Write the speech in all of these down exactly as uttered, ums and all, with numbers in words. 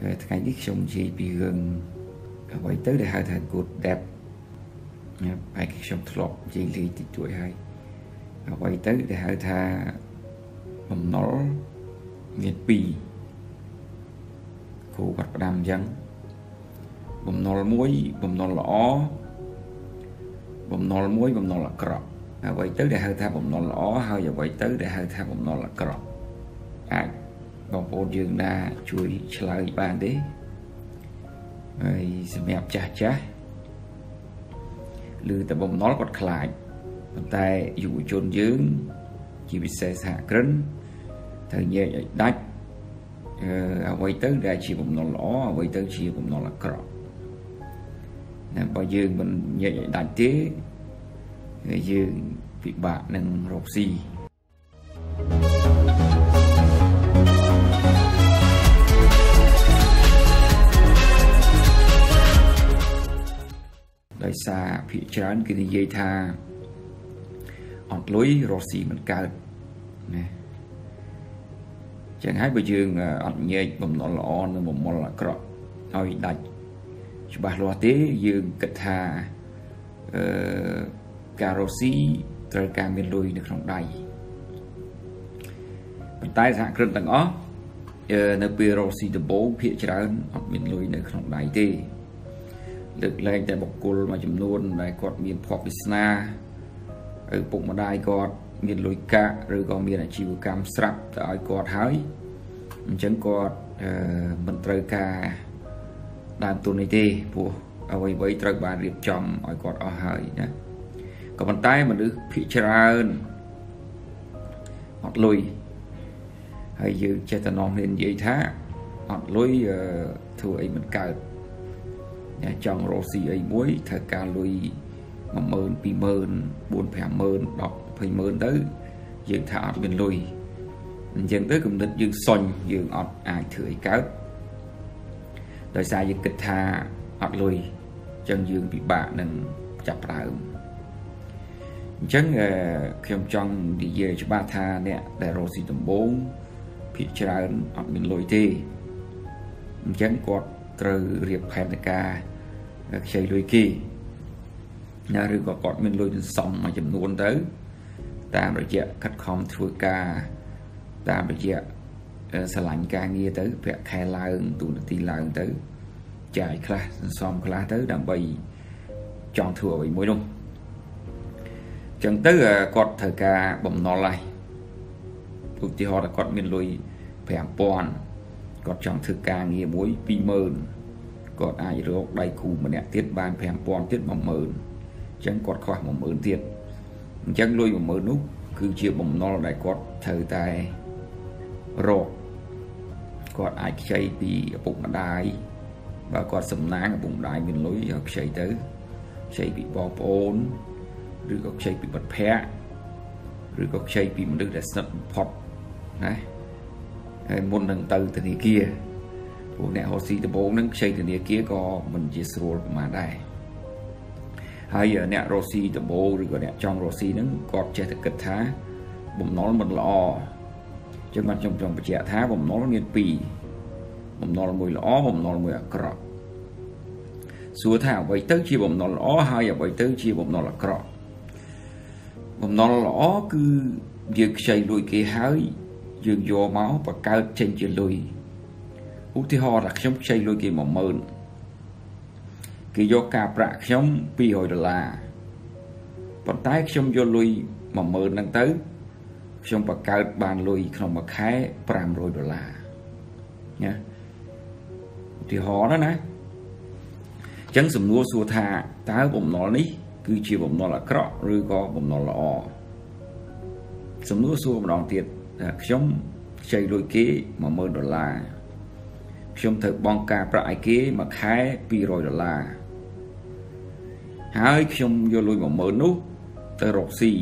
ថ្ងៃនេះខ្ញុំនិយាយពីរឿងអ្វីទៅដែលហៅថា good debt ហើយខ្ញុំធ្លាប់និយាយលីតិចតួចហើយអ្វីទៅដែលហៅថាបំណុលមានពីរគោលការណ៍អញ្ចឹងបំណុលមួយបំណុលល្អបំណុលមួយបំណុលអាក្រក់អ្វីទៅដែលហៅថាបំណុលល្អហើយអ្វីទៅដែលហៅថាបំណុលអាក្រក់អាចបងប្អូនយើងណាជួយឆ្លើយបានទេហើយសម្រាប់ចាស់ចាស់ឬតែបំណុលគាត់ខ្លាចប៉ុន្តែយុវជនយើងជាពិសេសសហគ្រិនត្រូវញែកឲ្យដាច់អ្វីទៅដែលជាបំណុលល្អអ្វីទៅជាបំណុលអាក្រក់តែបើយើងមិនញែកឲ្យដាច់ទេយើងពិបាកនឹងរកស៊ីដោយសារភាគច្រើនគេនិយាយថាអត់លុយរកស៊ីមិនកើតណាចឹងហើយបើយើងអត់ញែកបំណុលល្អនិងបំណុលអាក្រក់ឲ្យដាច់ច្បាស់លាស់ទេយើងគិតថាអឺការរកស៊ីត្រូវការមានលុយនៅក្នុងដៃប៉ុន្តែសហគ្រិនទាំងអស់នៅពេលរកស៊ីដំបូងភាគច្រើនអត់មានលុយនៅក្នុងដៃទេលើកលែងតែបុគ្គលមួយចំនួនដែលគាត់មានភ័ព្វវាសនាឪពុកម្ដាយគាត់មានលុយកាក់ឬក៏មានអាជីវកម្មស្រាប់ទៅឲ្យគាត់ហើយអញ្ចឹងគាត់មិនត្រូវការដើមទុននេះទេព្រោះអ្វីៗត្រូវបានរៀបចំឲ្យគាត់អស់ហើយណាក៏ប៉ុន្តែមនុស្សភាគច្រើនអត់លុយហើយយើងចេះតែនាំគ្នានិយាយថាអត់លុយធ្វើអីមិនកើតអ្នកចង់រកស៊ីអីមួយត្រូវការលុយមួយម៉ឺន ពីរម៉ឺន បួន ហាំម៉ឺន ដប់ ម្ភៃម៉ឺនទៅយើងថាអត់មានលុយអញ្ចឹងទៅគំនិតយើងសុញយើងអត់អាចធ្វើអីកើតដោយសារយើងគិតថាអត់លុយអញ្ចឹងយើងពិបាកនឹងចាប់ផ្ដើមអញ្ចឹងខ្ញុំចង់និយាយច្បាស់ថាអ្នកដែលរកស៊ីដំបូងភាគច្រើនអត់មានលុយទេអញ្ចឹងគាត់ត្រូវរៀបផែនការខ្ចីលុយគេណាឬក៏គាត់មានលុយសន្សំមួយចំនួនទៅតាមរយៈខិតខំធ្វើការតាមរយៈស្រឡាញ់ការងារទៅប្រាក់ខែឡើងទូនាទីឡើងទៅចាយខ្លះសន្សំខ្លះទៅដើម្បីចង់ធ្វើអ្វីមួយនោះចឹងទៅគាត់ធ្វើការបំណុលហើយឧទាហរណ៍ថាគាត់មានលុយ ប្រាំពាន់ គាត់ចង់ធ្វើការងារមួយ ពីរម៉ឺន គាត់អាចរកដៃគូម្នាក់ទៀតបាន ប្រាំពាន់ ទៀត មួយម៉ឺនអញ្ចឹងគាត់ខ្វះ មួយម៉ឺន ទៀតអញ្ចឹងលុយ មួយម៉ឺន នោះគឺជាបំណុលដែលគាត់ត្រូវតែរកគាត់អាចខ្ចីពីឪពុកម្ដាយបើគាត់សំណាងឪពុកម្ដាយមានលុយយកខ្ចីទៅខ្ចីពីបងប្អូនឬក៏ខ្ចីពីមិត្តភ័ក្តិឬក៏ខ្ចីពីមនុស្សដែលស្និទ្ធបំផុតណាហើយមុននឹងទៅធនាគារព្រោះអ្នករកស៊ីដំបូងហ្នឹងខ្ចីធនាគារក៏មិនជាស្រួលប៉ុន្មានដែរហើយអ្នករកស៊ីដំបូងឬក៏អ្នកចង់រកស៊ីហ្នឹងគាត់ចេះតែគិតថាបំណុលមិនល្អអញ្ចឹងខ្ញុំចង់បញ្ជាក់ថាបំណុលមានពីរបំណុលមួយល្អបំណុលមួយអាក្រក់សួរថាអ្វីទៅជាបំណុលល្អហើយអ្វីទៅជាបំណុលអាក្រក់បំណុលល្អគឺយើងខ្ចីលុយគេហើយយើងយកមកបកើតចេញជាលុយឧទាហរណ៍ថាខ្ញុំខ្ចីលុយគេមួយម៉ឺនគេយកការប្រាក់ខ្ញុំពីររយដុល្លារប៉ុន្តែខ្ញុំយកលុយមួយម៉ឺនហ្នឹងទៅខ្ញុំបង្កើតបានលុយក្នុងមួយខែប្រាំរយដុល្លារណាឧទាហរណ៍ណាអញ្ចឹងសំណួរសួរថាតើបំណុលនេះគឺជាបំណុលអាក្រក់ឬក៏បំណុលល្អសំណួរសួរម្ដងទៀតខ្ញុំខ្ចីលុយគេមួយម៉ឺនដុល្លារខ្ញុំត្រូវបង់ការប្រាក់ឲ្យគេមួយខែពីររយដុល្លារហើយខ្ញុំយកលុយមួយម៉ឺននោះទៅរកស៊ី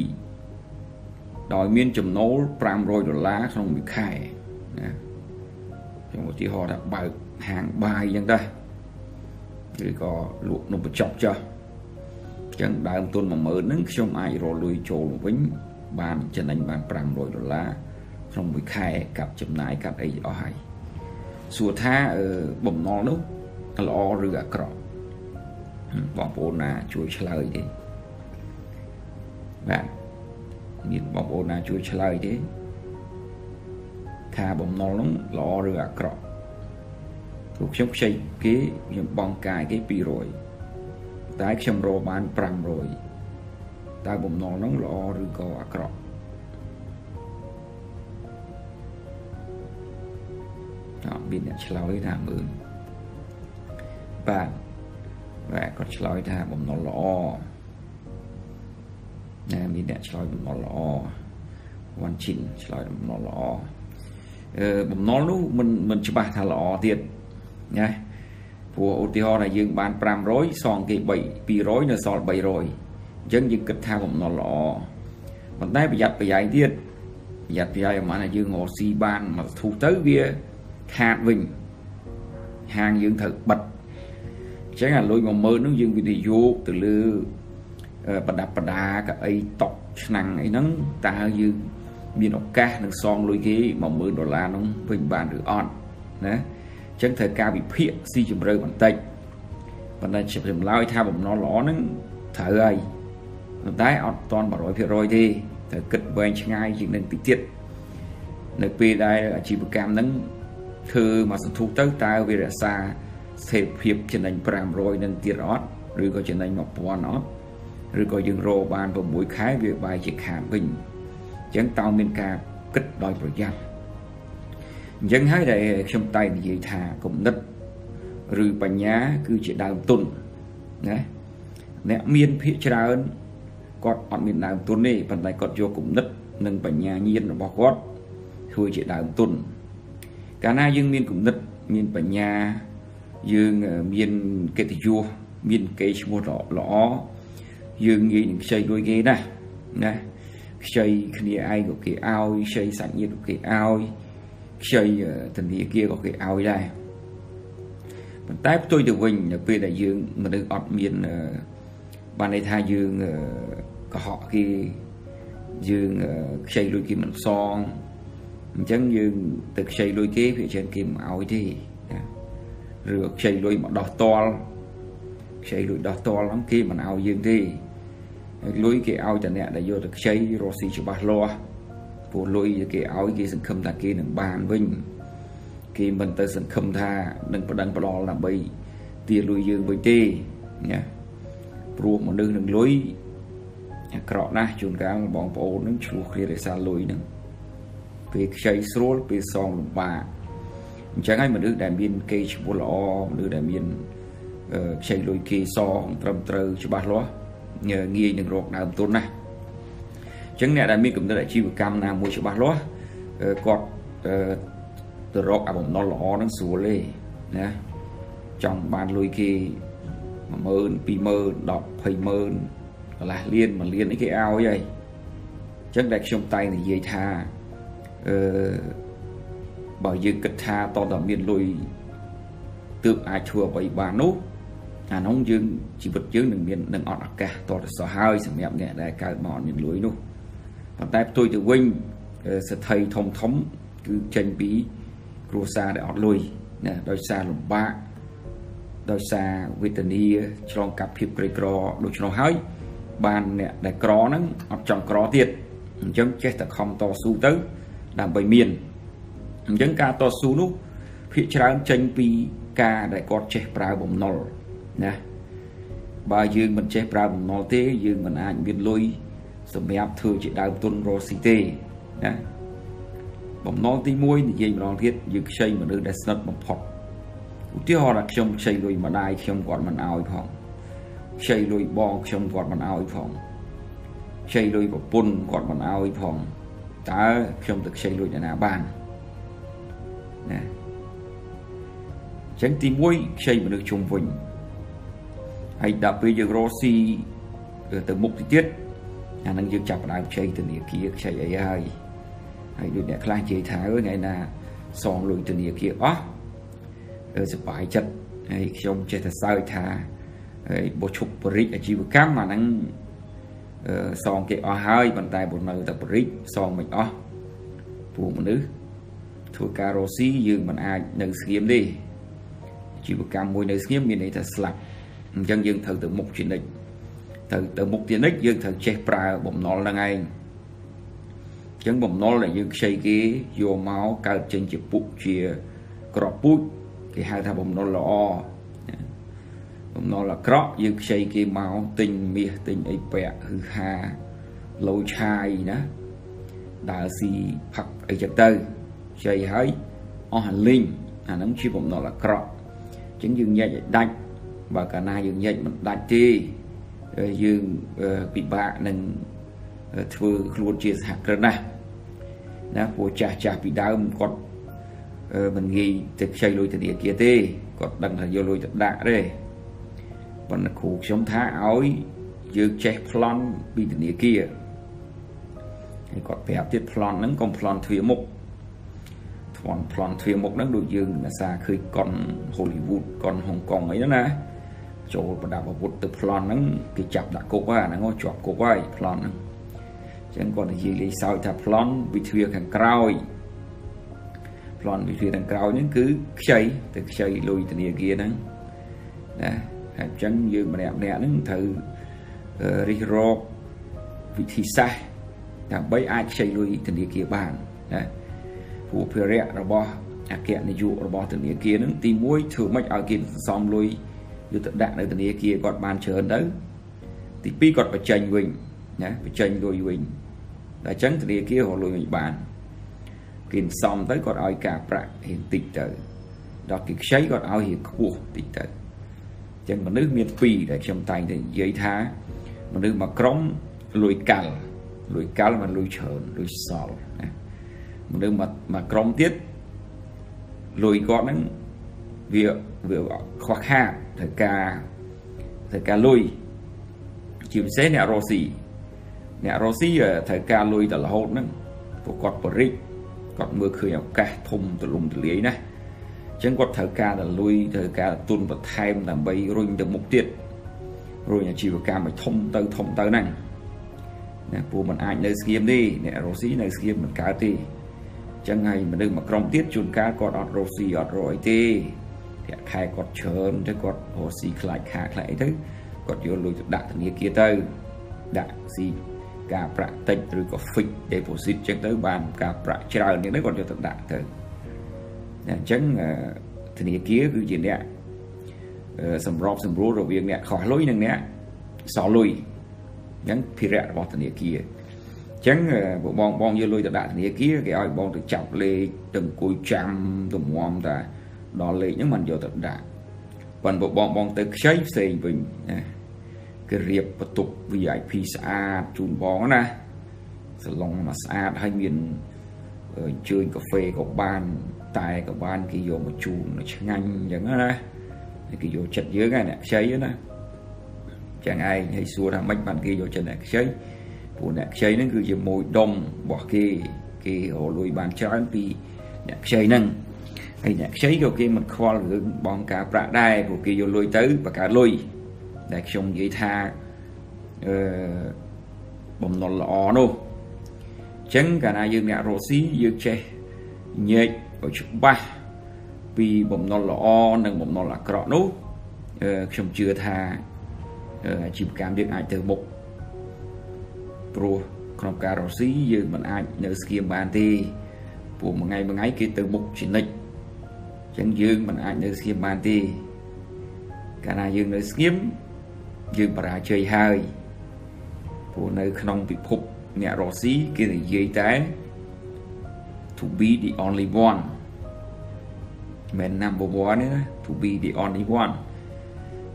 ដោយមានចំណូលប្រាំរយដុល្លារក្នុងមួយខែណាខ្ញុំឧទាហរណ៍ថាបើកហាងបាយអញ្ចឹងដែរឬក៏លក់នំបញ្ចុកចុះអញ្ចឹងដើមទុនមួយម៉ឺនហ្នឹងខ្ញុំអាចរកលុយចូលមកវិញបានចំណេញបានប្រាំរយដុល្លារក្នុងមួយខែកាប់ចំណាយកាត់អីអស់ហើយ ส่วนท่าบ่มนอนนู้ก็รอเรือกรอบบ่มโอนน่ะช่วยเฉลยดิแบบนี่บ่มโอนน่ะช่วยเฉลยดิท่าบ่มนอนนู้รอเรือกรอบถูกชกใช้เก๋ยังบองกายเก๋ปีโรยตายชมโรมันปรำโรยตาบ่มนอนนู้รอเรือกรอบบินเฉลยทางมือบ้านแหวกก็เฉลยทางบ่มนอนหล่อนะบินเนี่ยเฉลยบ่มนอนหล่อวันชินเฉลยบ่มนอนหล่อเออบ่มนอนนู้มันมันฉบับทางหล่อเทียนไงผัวอุติฮอน่ะยืมบ้านปรามร้อยสองกี่ใบปีร้อยเนี่ยสองใบร้อยยังยืมกึศทางบ่มนอนหล่อมันได้ประหยัดประหยัดเทียนประหยัดประหยัดออกมาเนี่ยยืมหัวซีบ้านมาถูกเต๋อเบียhạt vinh hàng dưỡng thực bật chẳng là lối mà mơ nó dưỡng video từ lư bật đạp bật đá cả ấy tóc năng ấy nắng ta dưỡng biên học ca được son lối ghế mà mơ đô la nó vinh bàn được on nè chẳng thời ca bị phiện si chùm rơi bàn tay bàn tay chụp làm lao tha bụng nó ló nó thở ấy tái on toàn bảo rồi phía rồi thì thở kịch quen chẳng ai chuyện nên bị tiệt nơi pê đây là chỉ một cam nắngคือมาสันทุกเต้าตาเวราซาเสพเพียบเช่นนั้นปรามรอยนั้นตีรอดหรือก็เช่นนั้นหมอบปอนอดหรือก็ยังโรบานผมบุยคล้ายเวียบใบเฉียดขาบินยังเตาเมนกาคิดดอยประยัดยังให้ได้ชมไตในยีธาคมนัดหรือปัญญาคือเฉียดดาวตุนนะเนี่ยเมียนพิจารณ์กอดอดเมียนดาวตุนนี่ปัญญากอดโยกมนัดนั่งปัญญาเย็นบอกกอดช่วยเฉียดดาวตุนcả na dương miền cũng nứt miền bờ nhà dương miền cây thì vua miền cây mua lọ lọ dương nghĩ xây đôi ghế này nè xây kia ai có cái ao xây sẵn như cái ao xây thành địa kia có cái ao đây mình tái tôi được mình là về đại dương mà được ọt miền ban đại tha dương có họ kia dương xây đôi kia mình son chẳng như thực xây lối kế phía trên kim áo thì rửa xây lối mà đỏ to xây lối đỏ to lắm kia mà áo dương thì lối cái áo chẳng nhẹ là vô được xây rồi xì cho bát lo của lối cái áo kia sừng khâm ta kia đừng bàn vinh kia mình tới sừng khâm tha đừng có đăng lo là bị tia lối dương bị tê nhá ruộng mà đừng đừng lối cọ na chuồn cá mà bóng bầu nó chuột kia để xa lối nữa về xây sôi về sòng bà chẳng ai mà được đại biên cây chùa lọ được đại biên xây lối kia sòng trầm trừ chùa bát ló nhờ nghe những rộn làm tôn này chẳng nhẹ đại biên cũng đã đại chi của cam nam mua chùa bát ló cọt từ rộn à bồng nó lọ nó sủa lên nè trong bàn lối kia mà mơ pi mơ đọc hình mơ là liên mà liên cái ao vậy chẳng đẹp trong tay thì dây tha bảo dương cất tha to đầm miền lôi tự ai chùa bảy ba nốt à nóng dương chỉ vật dương đừng miền đừng ọt cả to được sáu hai sầm nhẹ nhẹ đại ca mòn miền lối nốt còn tại tôi từ quanh sẽ thầy thông thống cứ tranh bí rùa xa để ọt lôi nè đôi xa lùm ba đôi xa Vitaly trong cặp hiệp cây cỏ đôi trong hai bàn nè đại cỏ nắng ọt trong cỏ tiệt giống chết thật không to su tới làm bảy miền những ca to su nút phía trái tranh pi ca đại cọt che prau bồng nol nè ba dương mình che prau bồng nol thế dương mình ảnh biên lôi rồi mẹ áp thừa chị đào tuân rồi xịt tê nè bồng nol tí muối thì dây nó thiết dương xây mà đưa đại sơn bồng phật tiếc họ là trong xây lôi mà đai trong cọt mình ao phòng xây lôi bò trong cọt mình ao phòng xây lôi bọc bún cọt mình ao phòng ta không được xây lối nhà bàn nè chẳng tìm muối xây mà được trồng vườn hay đạp bây giờ Rossi từ mục tiết nhà năng dương chặt lại xây từ địa kia xây ấy hay hay được nhà khai chế thái ở ngày nào sòng lối từ địa kia ó rồi bài chặt hay trong chế thật sai thà bộ chụp brick ở chiều cam mà năng song cái o hai bàn tay bộ nơi tập brick song mình o phụ nữ Thua cà rô xí dương mình ai nâng skiem đi chỉ một cam môi nâng skiem như này thật slap dân dương thử từ một chuyện này thử từ một tiền ích dương thử che pra bụng nó là ngay chẳng bụng nó là dương xây cái vô máu cao trên chụp bụng chia crop bút cái hai thằng bụng nó là o bụng nó là crop dương xây cái máu tình mía tình ấy bẹ hư hà lâu chai đó đã xì phật ấy chặt tơ chơi hỡi o hành linh à nóng chi bụng nó là crop chẳng dương nhẹ đánh và cả na dương nhẹ mình đánh đi dương bị bạ nên thưa luôn chia sẻ cái này nè của cha cha bị đau còn mình nghĩ thực xây lối từ địa kia tê còn đang là vô lối tập đại đây còn khổ sống thái ối dương che plon bị từ địa kia còn phải học tiếp plon nắng còn plon thủy mục còn plon thủy mục nắng đôi dương là xa khơi còn Hollywood còn Hồng Kông ấy đó nè chỗ mà đào vào từ plon nắng cái chập đã cố qua nó ngó chọt cố quay plon chẳng còn gì lấy sao thà plon bị thuyết hàng cao plon bị thuyết hàng cao những cứ xây từ xây lùi từ địa kia nắng nè hạt trắng như mà đẹp đẽ nắng thử riro vị thị sai thằng bấy ai xây lùi từ địa kia bàn nè phụ phê rẽ rồi bỏ hạt kẹn này dụ rồi bỏ từ địa kia nắng tìm muối thử mấy ở kia xong lùi dù tận đạn ở từ địa kia còn bàn chờ đấy thì pi còn phải tranh mình nhá phải tranh đôi mình đã tránh từ địa kia họ lùi mình bàn kìm xong tới còn ai cả bạn hiện tịch tự đó kịch sấy còn ao hiện cuộc tịch tự chẳng mà nước miền phi để trong tay thì dễ thá mà nước mà cống lùi cằn lùi cá mà lùi chởn lùi sò mà nước mà mà cống tiết lùi con ấy việc việc khoác ha thời ca thời ca lùi chìm xé nè rô xì nè rô xì thời ca lùi từ là hốt nè của cọt bờ rít cọt mưa khơi ảo ca thùng từ lùng từ lưới nè chẳng cọt thời ca là lùi thời ca là tuôn vào thêm làm bay rồi được mục tiết rồi nhà chịu ca mà thông tới thông tới nè nè của mình ai nơi skim đi nè rô xì nơi skim mình cá đi chẳng ngày mà đừng mà còng tiết chun cá cọt ọt rô xì ọt rồi đi khai cọt chơn thế cọt hồ xì khai khai lại thế còn vô lùi đặt thằng kia kia tới đặt gì cả bạc tịch rồi có phịch để bổ xịt chắc tới bàn cả bạc chờ những đấy còn vô thằng đặt thôi chẳng thằng kia cứ chuyện đấy sầm rộp sầm rú rồi việc này khỏi lối này nè xỏ lùi nhắn phi rẽ vào thằng kia chẳng bộ bong bong vô lùi thằng đặt thằng kia cái ai bong được chọc lê từng cối trăm từng mồm ta đó lê những mình vô thằng đặt còn bộ bong bong tới cháy xây mình cái riệp và tục vi ai pi xa chùn bó nè sẽ lòng mà xa hay miền chơi cà phê có bàn tài có bàn cái vô một chùn nó nhanh chẳng đó nè cái vô chật dưới ngay nè cháy đó nè chẳng ai hay xua ra mách bàn kia vô chân nè cháy của nè cháy nó cứ dìm môi đông bỏ kia kia hồ lùi bàn cháy vì nè cháy nâng hay nhạc cháy cho kia mình khoa lượng bọn cả bạc đai của kia vô lôi tới và cả lôi để xong dễ tha bông nó lọ nô chẳng cả này dương ngã rô xí dương che nhẹ ở chục ba vì bông nó lọ nâng bông nó là cọ nô xong chưa tha chìm cảm biết ai từ một pro không cả rô xí dương mình ai nợ skim bàn thì của một ngày một ngày kia từ một chuyện lịch chẳng dương mình ảnh nơi skim bàn thì cả na dương nơi skim dương bà ra chơi hơi của nơi không bị phục nè rõ xí kia thì dây tái to be the only one mình number one nữa to be the only one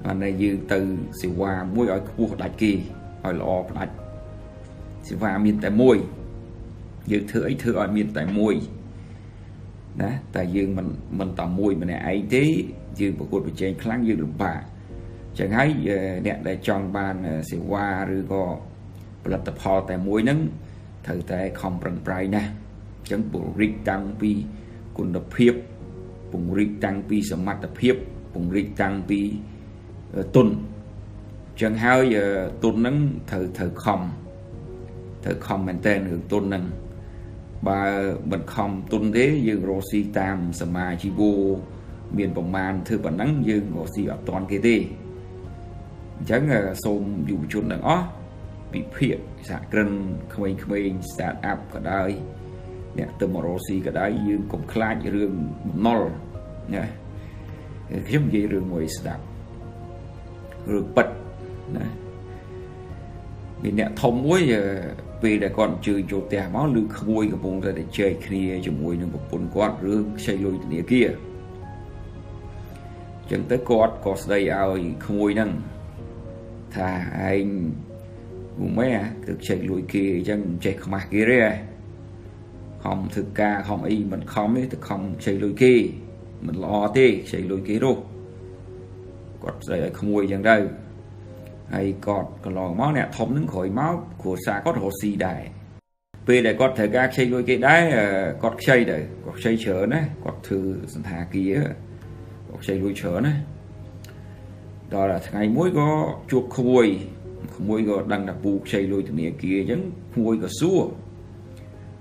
và này dương từ sẽ qua môi ở cuộc đại kỳ hỏi lọ lại sẽ vào miền tại môi dương thử ấy thử ở miền tại môi đó tại dương mình mình tầm mùi mình ấy thế dương một cuộc chơi kháng dương được bà chẳng ấy đẹp để trong bàn sẽ qua rồi có là tập họ tại mùi nắng thời tại không bằng bài nè chẳng bộ rít tăng vì cùng đập hiệp cùng rít tăng vì sầm mặt đập hiệp cùng rít tăng vì tuần chẳng hai giờ tuần nắng thời thời không thời không mình tên hưởng tuần nắng bà mình không tuân thế dương rô si tam sầm ma chi vô miền bồng man thư bản nắng dương rô si ở toàn kia tê chẳng là xôm dù chốn đằng ó bị phiền xả cơn không anh không anh xả áp cả đời nè từ một rô si cả đời dương cùng khai như rừng nol nè kiếm gì rừng ngồi đạp rừng bật nè vì nè thông muối vì đã còn chơi chỗ tè máu lư khôi của vùng ra để chơi kia cho mùi những một con quạt rương xây lôi tỉa kia chẳng tới quạt có đây ai khôi năng thà anh vùng mẹ thực chạy lôi kia chẳng chạy không mặc kia ra không thực ca không y mình không ấy thực không chạy lôi kia mình lo tê chạy lôi kia đâu quạt đây không mùi chẳng đâu hay còn còn lò máu nè thống những khối máu của xa có hồ xì đại vì để có thể các xây đôi cái đáy có xây để có xây chở này có thử thả kia có xây đôi chở này đó là ngày mỗi có chuột khôi mỗi có đang đặt buộc xây đôi từ này kia chẳng khôi có xua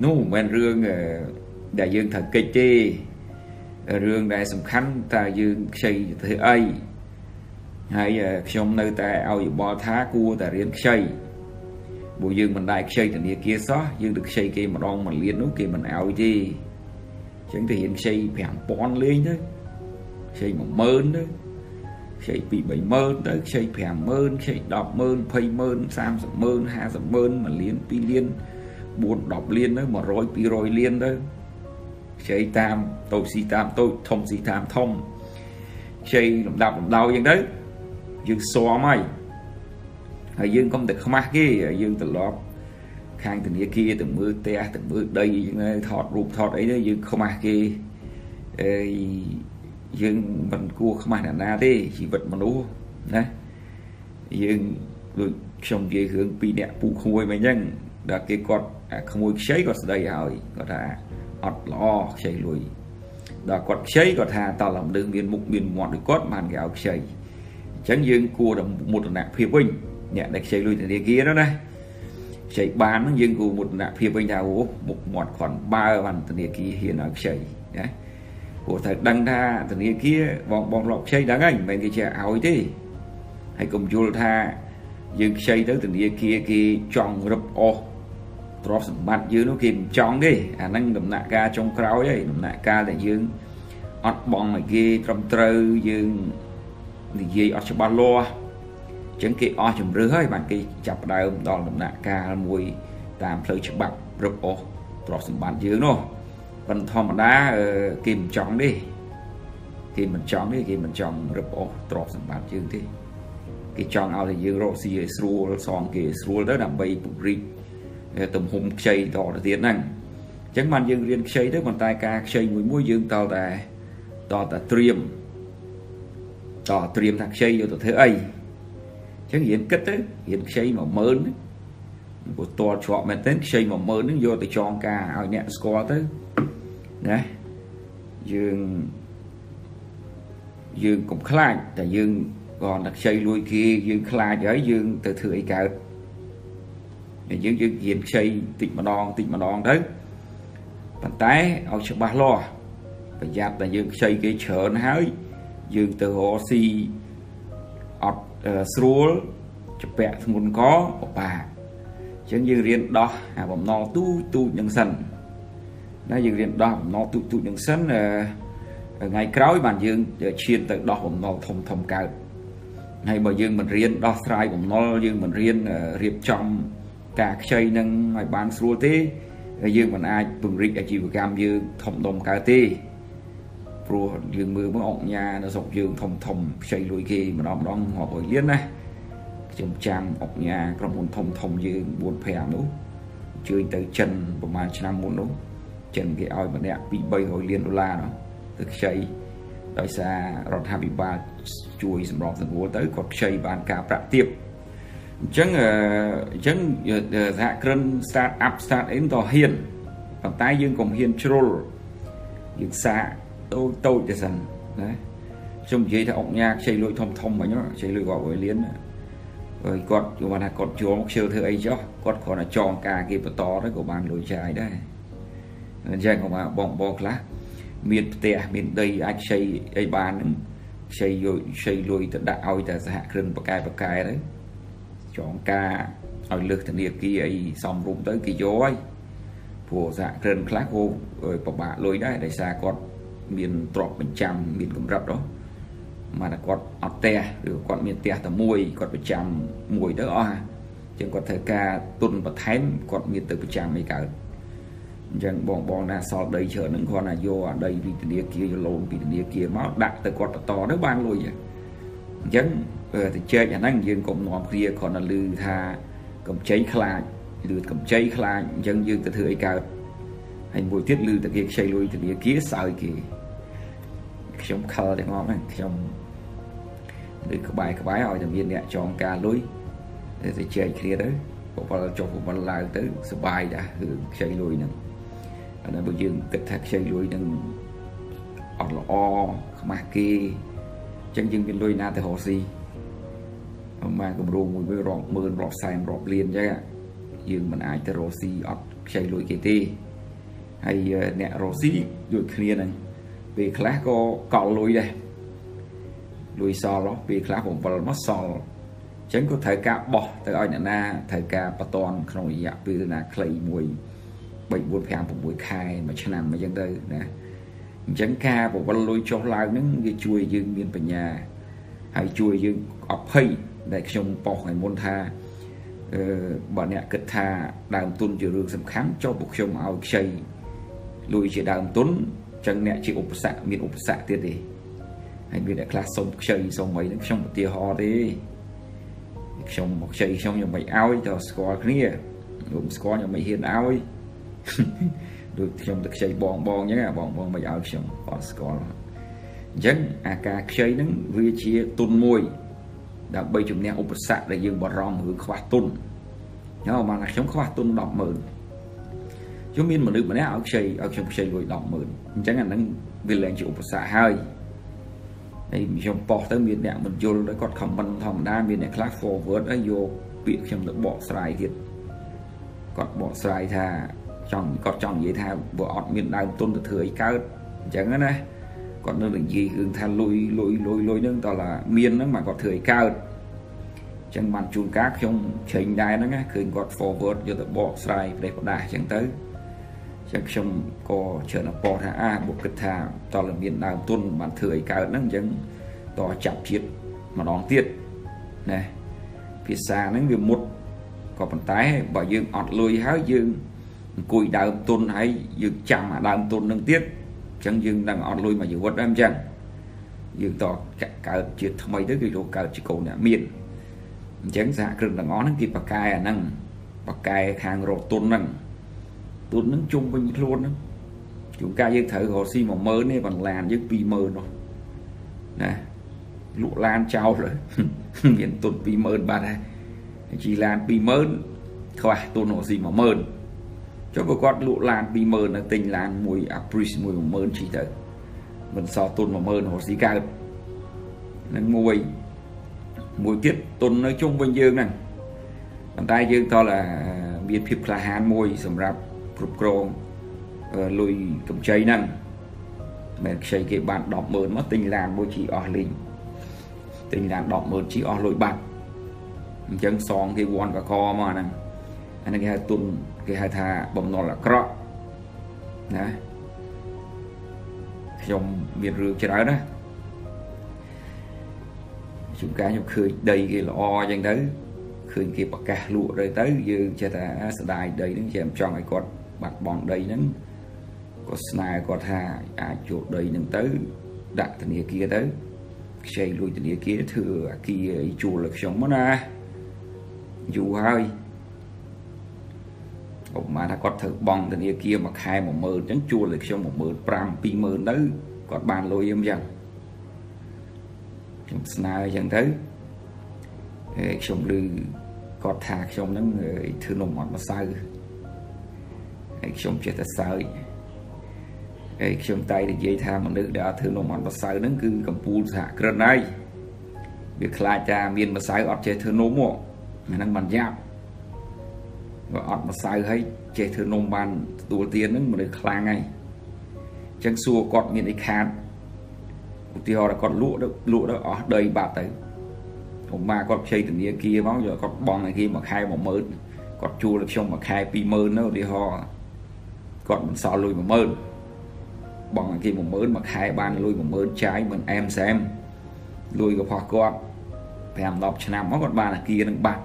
nó men rương đại dương thần cây chê rương đại sầm khánh ta dương xây thế ấy hay trong nơi ta ao dù bò thá cua ta riêng xây bộ dương mình đại xây thì kia xó dương được xây kia mà đong mình liên nó kia mình ao gì chẳng thể hiện xây phèn bón lên đấy xây mà mơn đấy xây bị bảy mơn đấy xây phèn mơn xây đọc mơn phây mơn sam sập mơn ha sập mơn mà liên pi liên buồn đọc liên đấy mà rồi pi rồi liên đấy xây tam tôi si tam tôi thông si tam thông xây làm đạp làm đau vậy đấy dương xóa mày hay dương không được không mắc kia dương từ lọp khang từ kia kia từ mưa te từ mưa đây thọt ruột thọt ấy đấy dương không mắc kia dương mình cua không mắc là na thế chỉ vật mà nú đấy dương rồi xong về hướng pi đẹp pu không vui mà nhân đã cái con không vui xấy con đây rồi có đã ọt lo xấy lùi đã con xấy có thà tao làm đường miền mục miền mọt được cốt màn gạo xấy chẳng dương cua đồng một nạp phía bình nhẹ đặt xây lui từ địa kia đó đây xây bán dương cua một nạp phía bình nào một mọt khoảng ba bàn từ địa kia hiện ở xây đấy của thật đăng tha từ địa kia bọn bọn lọc xây đáng ảnh mấy cái trẻ áo ấy thế hay cùng chua tha dương xây tới từ địa kia kia tròn rập o trọp mặt dưới nó kìm tròn đi à năng đầm nạ ca trong cáu đấy đầm nạ ca là dương ọt bọn này kia trong trâu dương thì gì ở trong ba lô chẳng kì ở trong rưỡi hơi bạn kì chập đai ông đòn làm nạ ca mùi tam sợi chập bạc rụp ô trọt sầm bàn dưới nó còn thò mà đá kìm chọn đi kìm mình chọn đi kìm mình chọn rụp ô trọt sầm bàn dưới thì cái chọn ao thì dưới rô xì xua xong kì xua đó làm bay bụng rít tụm hùng xây đỏ là tiền năng chẳng man dương riêng xây đó còn tai ca xây mùi mũi dương tàu đà tàu đà triềm tỏ tìm thằng xây vô tụi thế ấy chẳng hiện kết đấy hiện xây mà mớn của tòa trọ mà tên xây mà mớn vô tụi chọn ca ở nhẹ score tới đấy dương dương cũng khai tại dương còn đặt xây lui kia dương khai giới dương từ thừa cả dương dương hiện xây tịnh mà non tịnh mà non đấy bàn tay ở chỗ ba lo và giáp là dương xây cái chợ nó hái dương từ hồ si ọt srul chụp vẽ muốn có của bà chẳng dương riêng đó à bấm nó tu tu nhân sân nó dương riêng đó nó tu tu nhân sân ngày cõi bàn dương chiên từ đó bấm nó thông thông cao ngày bà dương mình riêng đó sai bấm nó dương mình riêng riêng trong cả xây nâng ngoài bán srul thế dương mình ai bừng rít ở chiều cam dương thông đồng cao tê rồi dương mưa mới ọng nhà nó dọc dương thòng thòng xây lùi kia mà đom đom họ bồi liên này trong trang ọng nhà trong buồn thòng thòng dương buồn phèm nữa chơi tới chân của mà năm muốn đúng chân cái ao mà nè bị bay hồi liên đô la đó thực xây đòi xa rọt hai ba chuối sầm rọt thành tới còn xây bàn cà bạc tiếp chẳng chẳng hạ cơn start up start đến tòa hiền còn tay dương còn hiền troll dương xa tôi tôi để dần đấy trong dưới thì ông nhạc xây lối thông thông mà nhá xây lối gọi với liên rồi cọt của bạn là cọt chúa một siêu thứ ấy chứ cọt còn là tròn cả kia to đấy của bạn lối trái đấy dành của bạn bỏng bọc lá miền tây miền tây anh xây ấy bàn xây rồi xây lối tận đạo thì hạ cơn bậc cài bậc cài đấy chọn ca ở lực thành điệp kia ấy xong rung tới kỳ dối của dạ cơn khác vô rồi bà bà lối đấy để xa con miền trọp mình trăm miền cũng rập đó mà là con ọt te được con miền te tầm mùi con một trăm mùi đó chẳng có thời ca tuần và tháng con miền từ một trăm mấy cả chẳng bọn bọn là sọt đây chờ những con là vô ở đây vì tía kia lồn vì tía kia mà đặt từ con to đó ban lùi vậy chẳng thì chơi nhà năng dương cũng nọ kia còn là lư tha cầm cháy khai lư cầm cháy khai dân dương từ thừa ấy cả hành buổi tiết lư từ kia xây lùi từ kia kia sao kì trong khờ để ngon này trong được các bài các bài hỏi thành viên nhẹ chọn ca lối thì chơi kia đấy bộ vào cho bộ vào lại tới số bài đã hưởng xây lùi nè là buổi dương tịch thạc xây lùi nè ở lọ mà kia chẳng dương bên lùi na từ hồ si mà cũng rùm mùi với rộp mơn rộp xanh rộp liền chứ dương mình ai tới rô si ọt xây lùi kia tê hay nẹ rô si đuổi kia này vì khá có cọ lùi đây lùi xo đó vì khá cũng vào mất xo chẳng có thể cả bỏ tới oi nè na thể cả bà toàn không ý dạ vì là khẩy mùi bệnh buôn phèm của mùi khai mà chẳng nằm ở dân đây nè chẳng ca của văn lùi cho lại những cái chuối dương miền bình nhà hay chuối dương ọp hay đại trong bỏ hành môn tha bọn nhạc kịch tha đàm tuân chịu được sầm khám cho buộc trong áo xây lùi chỉ đàm tuấn chẳng nhẹ chịu ốp xạ miền ốp xạ tiệt đi anh biết đại class xong xây xong mấy trong một tia ho đi trong một xây xong nhà mày áo cho score kia gồm score nhà mày hiền áo ấy được trong thực xây bòn bòn nhé bòn bòn mày áo xong còn score chẳng à cả xây đứng vi chia tuôn môi đã bây chúng nè ốp xạ để dương bỏ rong hướng khóa tuôn nhớ mà là chống khóa tuôn đọc mượn chúng mình mà nữ mà nè áo xây áo trong xây rồi đọc mượn chẳng là nắng vì lệnh chịu ốp xạ hơi đây trong bỏ tới miền nè mình vô đấy còn không văn thòng đa miền nè class forward ấy vô bị trong được bỏ xài thiệt còn bỏ xài thà trong còn trong vậy thà bỏ miền đài tuôn được thừa cao chẳng này còn nơi mình gì hướng tha lôi lôi lôi lôi nâng to là miền nó mà có thời cao chẳng bàn chuông cát trong trình đài nó nghe khuyên gọt forward cho tập bỏ sai để có đài chẳng tới chẳng trong có chờ nó bỏ thả a bộ kịch thả to là miền đào tuân bản thời cao nâng chẳng to chạp chiết mà đón tiết này phía xa nó người một có bàn tay bảo dương ọt lôi háo dương cùi đào tuân hay dương chạm mà đào tuân nâng tiết chẳng dừng đang ọt lui mà dự quất em chẳng dừng to cả chuyện thông mấy tới cái đồ cả chỉ cầu nhà miền chẳng dạ rừng đang ngó nó kịp bạc cài năng bạc cài hàng rột tuôn năng tuôn nắng chung với những luôn đó chúng ta dân thử hồ si mà mơ này bằng làn với pi mơ rồi nè lụ lan trao rồi miền tuôn pi mơ ba đây chỉ lan pi mơ thôi tuôn hồ si mà mơ cho cô con lụ lan bị mờ là tình lan mùi apris mùi mờn chỉ tới mình so tôn mà mờn hồ sĩ ca nên mùi mùi tiết tôn nói chung bên dương này bàn tay dương to là biến phiệp là hàn mùi sầm rạp cục cron lùi cầm cháy năng mẹ xây cái bàn đỏ mờn mất tình lan mùi chỉ ở linh tình lan đỏ mờn chỉ ở lối bạc chân son cái quần và co mà nè anh nghe tuần cái hai thà bấm nó là cọ nè trong miền rừng trên đó đó chúng ta nhập khơi đầy cái lọ chẳng tới khơi kia bạc cả lụa rồi tới giờ cho ta đài đầy những chèm cho người con bạc bọn đầy những có snai có thà à chuột đầy những tới đặt thành kia tới xây lui thành kia thừa kia chùa lực sống nó na dù hơi ผมมาถ้าก็เถิดบองตัวนี้เกี่ยวมาคายหมดมือจังจัวเลยช่วงหมดมือปรามปีมือนึกก็บานลอยยิ่งยังช่วงสนายยังถึงช่วงลือก็ถากช่วงนั้นถือลมหมดมาใส่ช่วงเจ็ดใส่ช่วงไตที่เยี่ยทามันนึกเดี๋ยวถือลมหมดมาใส่นั่นคือกับปูถากกระไรเบียคลายจาเบียนมาใส่ออกเจ็ดถือลมหมดนั่นมันยากvà ọt mà sai hay chế thử nông bàn tù tiền nâng mà được khá ngay chẳng xua con miền ấy khán thì họ đã còn lụa đó lụa đó ở đây bà tới hôm mà con chơi từ kia kia bao giờ con bong này kia mà khai mà mơn con chua được xong mà khai pi mơn đâu thì họ còn sò lùi mà mơn bong này kia mà mơn mà khai ban lùi mà mơn trái mình em xem lùi của họ con phải làm đọc cho nằm mất con bà là kia nâng bạc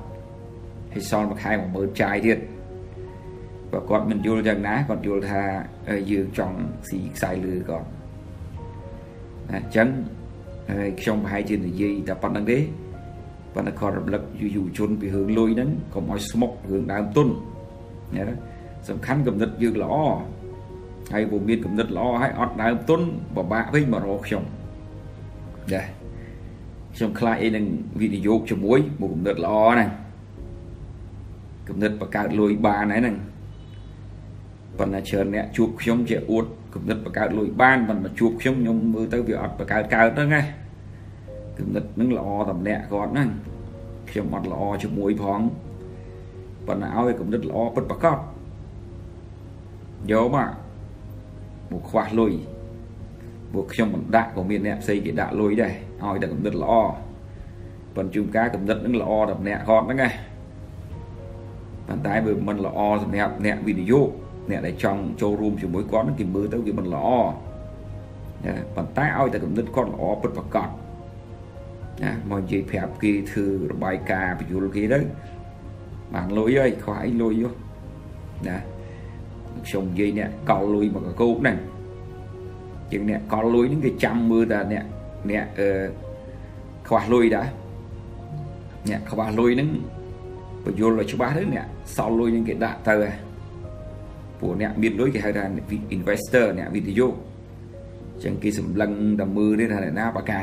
ให้ซ้อนมาคายของมือใจเทียดประกอบมันอยู่จากนะก่อนอยู่ท่ายืนจองสีใสเรือก่อนจังช่องไปให้เทียนยี่แต่ปัจจุบันนี้ปัจจุบันระดับอยู่ๆชนไปหึงลุยนั้นก็มอยสมกหึงดามต้นเนี่ยนะสำคัญกับนัดยืนล้อให้ผมเบียดกับนัดล้อให้อดดามต้นบ่บ้าเพิ่งมาโรคช่องเด้ช่องคลายเองวิดีโอชมวยบุกนัดล้อนะกำเนิดประกาศลอยบานนั่นปัญหาเชิญเนี่ยชุบช่องเจ้าอวดกำเนิดประกาศลอยบ้านมันมาชุบช่องยมมือตัวเบียดประกาศการนั่นไงกำเนิดนึกหล่อทำเนี่ยก่อนนั่นช่องมัดหล่อช่องมวยพองปัญหาเอาไอ้กำเนิดหล่อเป็นประกอบเยอะมากบุกขวาลอยบุกช่องมันด่าของเมียเนี่ยใส่กี่ด่าลอยได้เอาไอ้กำเนิดหล่อปัญจุ่มกากำเนิดนึกหล่อทำเนี่ยก่อนนั่นไงตายไปมันละออเนี่ยเนี่ยวิดีโอเนี่ยในช่องโชว์รูมอยู่มวยก้อนนั่นกินมือตั้งกินมันละออเนี่ยปันตายเอาแต่กับนึกก้อนละออเป็นประกอบนะมันจะแผลกี่ถือระบายกาไปอยู่กี่ได้บางลอยย่อยขวายลอยย่อยนะส่งยี่เนี่ยเกาลุยมากับกูนั่นจึงเนี่ยเกาลุยนี่คือจำมือแต่เนี่ยเนี่ยเออขวายลุยได้เนี่ยขวายลุยนั่นโยนลอยชุบาเนี่ยซาวลอยยังเกิดได้เธอพวกเนี่ยมีลอยเกิดให้ได้อินเวสเตอร์เนี่ยวิดีโอจังกีสำลังดำมือได้ทางไหนหน้าปากไก่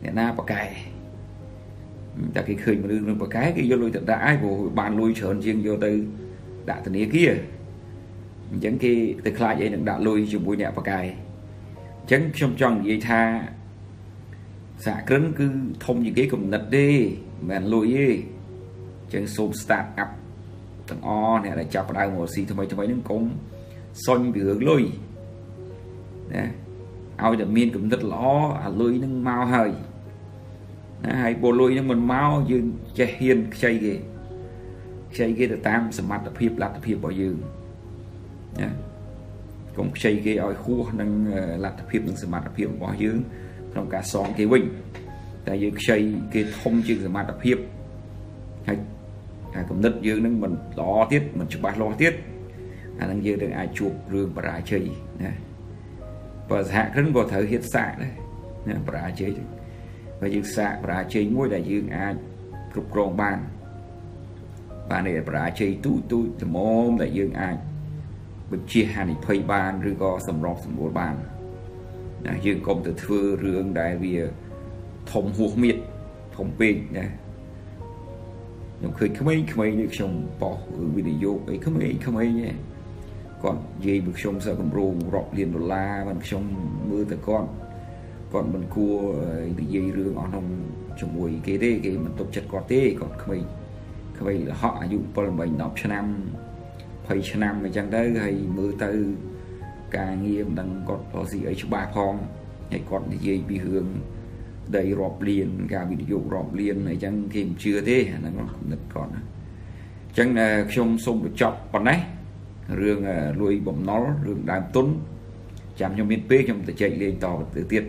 เนี่ยหน้าปากไก่แต่กีเคยมาดูหนึ่งปากไก่กีโยนลอยแต่ได้พวกบานลอยเฉินเชียงโยตือได้ตัวนี้กี้จังกีแต่คลายใจหนึ่งได้ลอยชุบเนี่ยปากไก่จังช่องจังยี่ท่าสะเกินคือทมยี่กี้กับนัดดีแมนลอยยี่จังโซมสตาร์ทอัพตั้งอเนี่ยได้จับได้หมดสิทำไมทำไมนึกคงซนไปหึงลุยนะเอาแต่มีนกับนัดล้อลุยนึกเมาเฮยนะให้โบลุยนึกมันเมายืนใจเฮียนใจเกยใจเกยแต่ตามสมัติแต่เพียบรัดแต่เพียบบ่ยืนนะคงใจเกยเอาคู่นึกรัดแต่เพียบนึกสมัติแต่เพียบบ่ยืนทำการซ้อมเกยวิ่งแต่ยืนใจเกยทมยืนสมัติแต่เพียบให้กับนัดยืนนั่งมันล้อทิศมันชุบล้อทิศนั่งยืนได้ไอจูบเรื่องปลาเชยนะปลาหักขึ้นก็เถิดเฮ็ดสะเลยนะปลาเชยไปยืนสะปลาเชยงวยได้ยืนไอกรุบกรองบ้านบ้านเนี่ยปลาเชยตู้ตู้สมอมได้ยืนไอบุญเชี่ยหันไปบ้านหรือก็สำรองสมบูรณ์บ้านนะยืนกลมแต่เธอเรื่องได้เวียถมหัวมิดถมปีกนะยังเคยขมายขมายเด็กชมปอกวิดีโอไอ้ขมายขมายเนี่ยก่อนยีบุกชมสกุลรูปรอบเรียนดอลลาร์มันชมมือแต่ก่อนก่อนมันกลัวยีเรื่องอ่อนองชมวยเกเต้เกมันตกจัดกอเต้ก่อนขมายขมายเขาอายุประมาณนับชะนำไปชะนำไปจังได้ให้มือตือการเงียบดังก่อนพอสิไอ้ชุบาพองไอ้ก่อนยีบีเฮืองได้รอบเรียนการวิดีโอรอบเรียนในจังเกมเชื่อเท่นั่นก็คำนึกก่อนนะจังชมสมบูรณ์จับปันไหนเรื่องลุยบ่มน้อเรื่องดามต้นจำยมเมียนเป้ยมแต่ใจเรียนต่อตื่นเต้น